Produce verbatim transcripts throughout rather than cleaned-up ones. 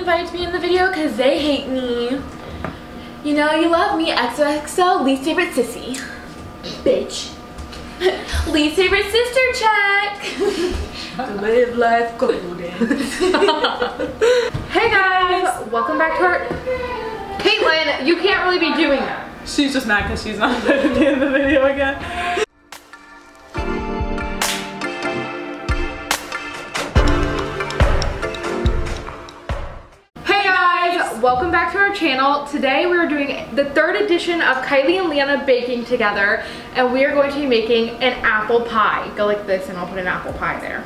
invited me in the video because they hate me. You know you love me, X O X O, least favorite sissy. Bitch. Least favorite sister check. Live life cool dance. Hey guys, welcome back to our... Katelyn, you can't really be doing that. She's just mad because she's not going to be in the video again. Welcome back to our channel. Today we are doing the third edition of Kylie and Liana baking together, and we are going to be making an apple pie. Go like this and I'll put an apple pie there.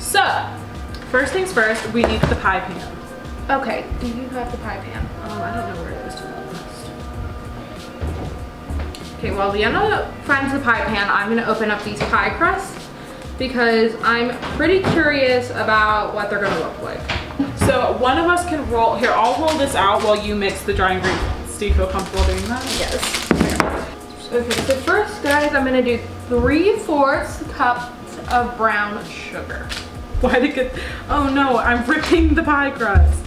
So, first things first, we need the pie pan. Okay, do you have the pie pan? Oh, I don't know where it is to the list. Okay, while Liana finds the pie pan, I'm gonna open up these pie crusts because I'm pretty curious about what they're gonna look like. So one of us can roll, here, I'll roll this out while you mix the dry ingredients. Do you feel comfortable doing that? Yes. Okay, so first guys, I'm gonna do three-fourths cups of brown sugar. Why did it, oh no, I'm ripping the pie crust.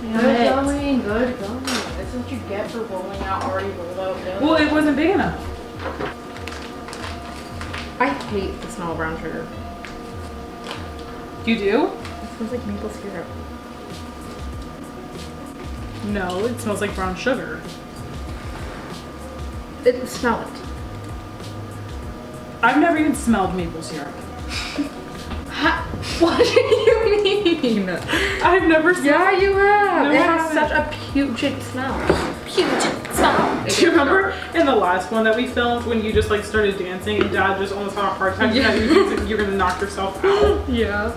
Damn good it. Going, good going. That's what you get for rolling out already rolled out. No. Well, it wasn't big enough. I hate the smell of brown sugar. You do? It smells like maple syrup. No, it smells like brown sugar. It smell it. I've never even smelled maple syrup. Ha, what do you mean? I've never smelled. Yeah, you have. It has such a pungent smell. Pungent smell. Do you remember in the last one that we filmed when you just like started dancing and Dad just almost had a hard time? Yeah. You you're gonna knock yourself out. Yeah.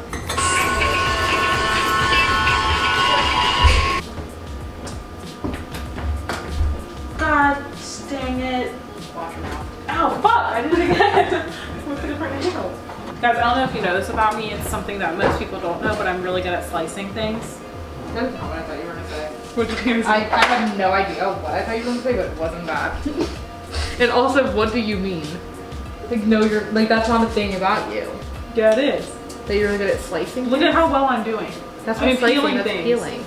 God dang it. Wash your mouth. Ow, fuck! I did it again! With a different handle. Guys, I don't know if you know this about me. It's something that most people don't know, but I'm really good at slicing things. That's not what I thought you were going to say. What did you say? I, I have no idea what I thought you were going to say, but it wasn't that. And also, what do you mean? Like, no, you're, like, that's not a thing about you. Yeah, it is. That you're really good at slicing Look things? at how well I'm doing. That's what I'm slicing, peeling that's things. peeling.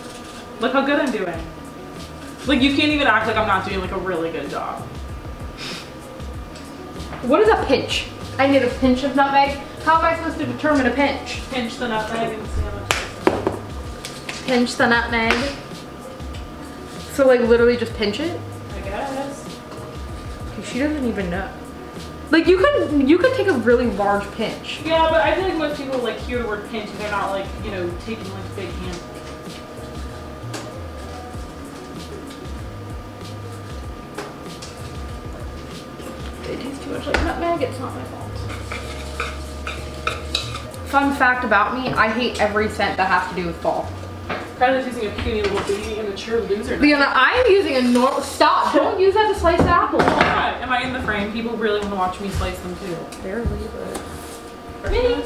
Look how good I'm doing. Like, you can't even act like I'm not doing like a really good job. What is a pinch? I need a pinch of nutmeg. How am I supposed to determine a pinch? Pinch the nutmeg and see how much it's in. Pinch the nutmeg. So like literally just pinch it? I guess. Okay, she doesn't even know. Like you could you could take a really large pinch. Yeah, but I feel like most people like hear the word pinch and they're not like, you know, taking like big hands. Much like nutmeg, it's not my fault. Fun fact about me, I hate every scent that has to do with fall. Kylie's using a puny little baby immature loser. Liana, I'm using a normal, stop, don't use that to slice apples. Why? Am I in the frame? People really want to watch me slice them too. Barely, but. Really?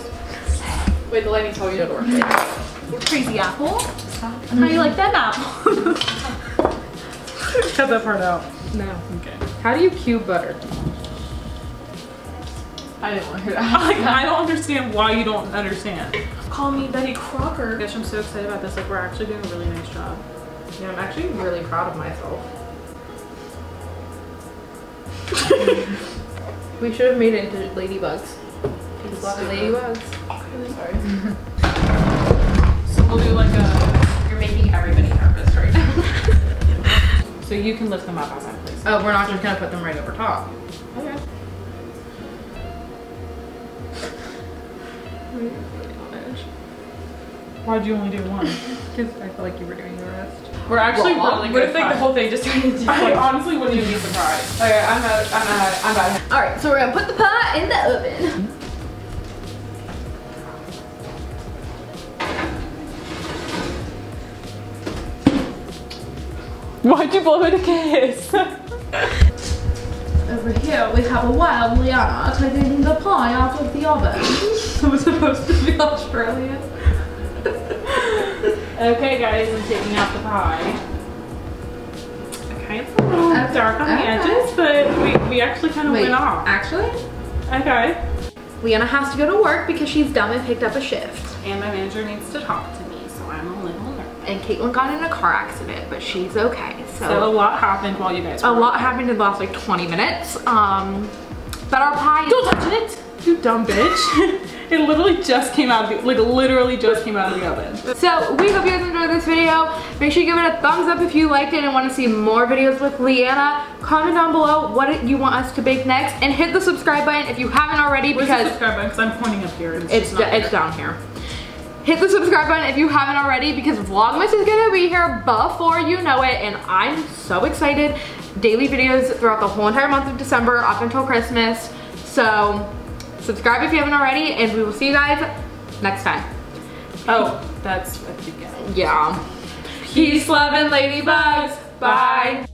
Wait, the lighting's probably not working. You crazy apple. Stop. Mm-hmm. How do you like that apple? Cut that part out. No. Okay. How do you cube butter? I didn't want to hear that. Like, I don't understand why you don't understand. Call me Betty Crocker. Gosh, I'm so excited about this. Like, we're actually doing a really nice job. Yeah, I'm actually really proud of myself. We should have made it into ladybugs. People love ladybugs. Sorry. So we'll do like a... You're making everybody nervous right now. So you can lift them up outside, please. Oh, we're not just gonna put them right over top. Okay. Why do you only do one? Because I feel like you were doing the rest. We're actually well, really good. What if like the whole thing just turned into? I honestly wouldn't even be surprised. Okay, I'm out. I'm out. I'm out. All right, so we're gonna put the pie in the oven. Why'd you blow it a kiss? Over here we have a wild Liana taking the pie out of the oven. It was supposed to be Australian. Okay guys, I'm taking out the pie. Okay, it's a little okay. dark on okay. the edges, but we, we actually kind of Wait, went off. Actually? Okay. Liana has to go to work because she's dumb and picked up a shift. and my manager needs to talk to me, so I'm a little nervous. And Katelyn got in a car accident, but she's okay. So, so a lot happened while you guys were A lot happened in the last like twenty minutes. Um, but our pie- Don't touch it! You dumb bitch. It literally just came out of the, like literally just came out of the oven. So we hope you guys enjoyed this video. Make sure you give it a thumbs up if you liked it and want to see more videos with Liana. Comment down below what you want us to bake next, and hit the subscribe button if you haven't already. Where's because the subscribe button? Because I'm pointing up here. It's it's, not here. It's down here. Hit the subscribe button if you haven't already, because Vlogmas is gonna be here before you know it, and I'm so excited. Daily videos throughout the whole entire month of December up until Christmas. So subscribe if you haven't already, and we will see you guys next time. Oh, that's what you get. Yeah. Peace, love, and ladybugs. Bye.